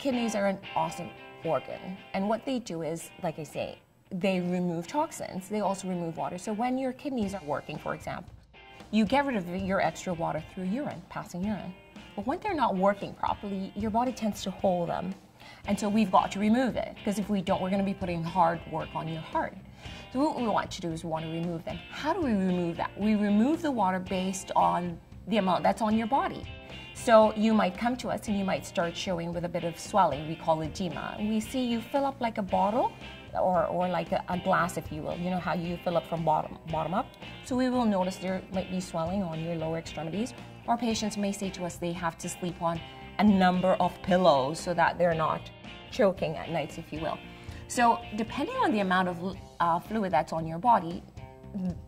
kidneys are an awesome organ, and what they do is, like I say, they remove toxins. They also remove water. So when your kidneys are working, for example, you get rid of your extra water through urine, passing urine. But when they're not working properly, your body tends to hold them. And so we've got to remove it, because if we don't, we're going to be putting hard work on your heart. So what we want to do is we want to remove them. How do we remove that? We remove the water based on the amount that's on your body. So you might come to us and you might start showing with a bit of swelling. We call edema. We see you fill up like a bottle or like a glass, if you will. You know how you fill up from bottom up? So we will notice there might be swelling on your lower extremities. Our patients may say to us they have to sleep on a number of pillows so that they're not choking at nights, if you will. So depending on the amount of fluid that's on your body,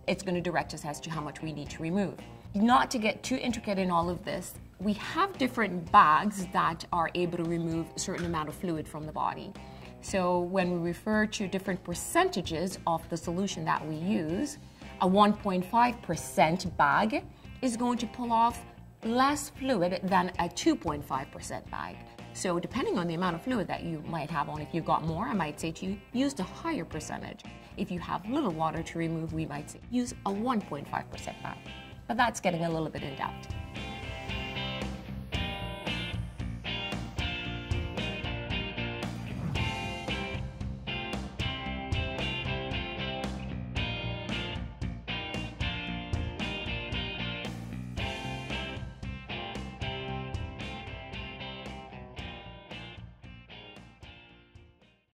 it's going to direct us as to how much we need to remove. Not to get too intricate in all of this, we have different bags that are able to remove a certain amount of fluid from the body. So when we refer to different percentages of the solution that we use, a 1.5% bag is going to pull off less fluid than a 2.5% bag. So depending on the amount of fluid that you might have on, if you've got more, I might say to you, use the higher percentage. If you have little water to remove, we might say, use a 1.5% bag. But that's getting a little bit in depth.